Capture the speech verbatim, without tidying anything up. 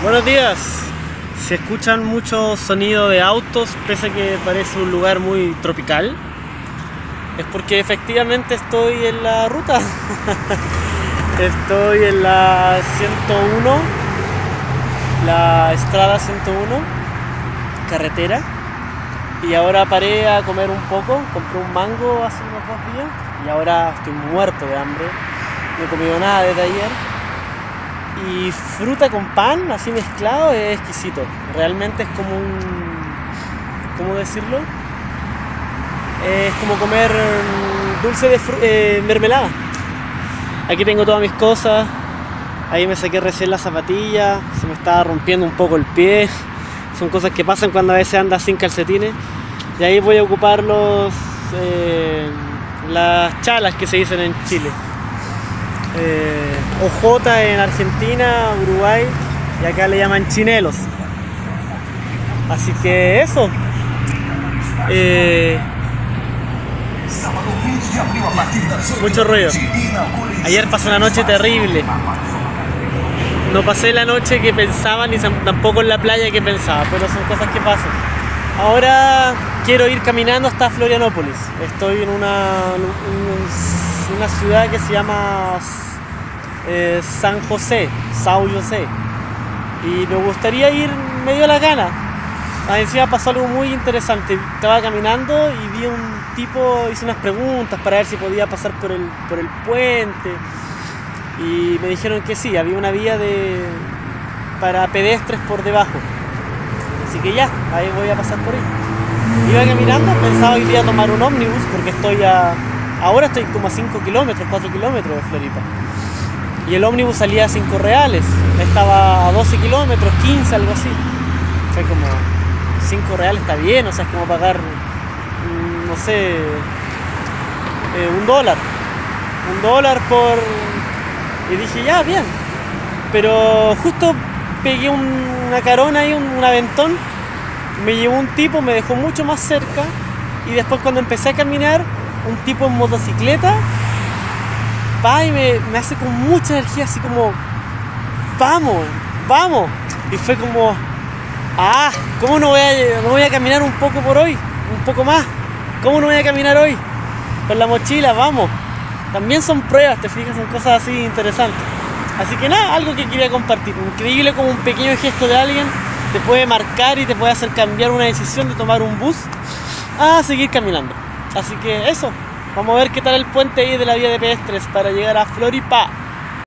Buenos días. Se escuchan mucho sonido de autos, pese a que parece un lugar muy tropical. Es porque efectivamente estoy en la ruta. Estoy en la ciento uno, la estrada ciento uno, carretera. Y ahora paré a comer un poco, compré un mango hace unos dos días. Y ahora estoy muerto de hambre. No he comido nada desde ayer. Y fruta con pan, así mezclado, es exquisito. Realmente es como un... ¿cómo decirlo? Es como comer dulce de eh, mermelada. Aquí tengo todas mis cosas. Ahí me saqué recién la zapatilla. Se me estaba rompiendo un poco el pie. Son cosas que pasan cuando a veces andas sin calcetines. Y ahí voy a ocupar los, eh, las chalas que se dicen en Chile. Eh, O J en Argentina, Uruguay, y acá le llaman chinelos. Así que eso. Eh, mucho ruido. Ayer pasó una noche terrible. No pasé la noche que pensaba, ni tampoco en la playa que pensaba, pero son cosas que pasan. Ahora quiero ir caminando hasta Florianópolis. Estoy en una, en una ciudad que se llama Eh, San José, Sao José, y me gustaría ir, me dio la gana. Encima pasó algo muy interesante. Estaba caminando y vi un tipo, hice unas preguntas para ver si podía pasar por el, por el puente, y me dijeron que sí, había una vía de, para pedestres por debajo, así que ya, ahí voy a pasar por ahí. Iba caminando, pensaba que iba a tomar un ómnibus, porque estoy a, ahora estoy como a cinco kilómetros, cuatro kilómetros de Floripa. Y el ómnibus salía a cinco reales, estaba a doce kilómetros, quince, algo así. O sea, como cinco reales está bien, o sea, es como pagar, no sé, eh, un dólar. Un dólar por... Y dije, ya, bien. Pero justo pegué un, una carona y un, un aventón, me llevó un tipo, me dejó mucho más cerca, y después cuando empecé a caminar, un tipo en motocicleta, va y me, me hace con mucha energía, así como, vamos, vamos. Y fue como, ah, ¿cómo no voy a, no voy a caminar un poco por hoy? Un poco más. ¿Cómo no voy a caminar hoy? Con la mochila, vamos. También son pruebas, te fijas, son cosas así interesantes. Así que nada, algo que quería compartir. Increíble como un pequeño gesto de alguien te puede marcar y te puede hacer cambiar una decisión de tomar un bus a seguir caminando. Así que eso. Vamos a ver qué tal el puente ahí de la vía de pedestres para llegar a Floripa.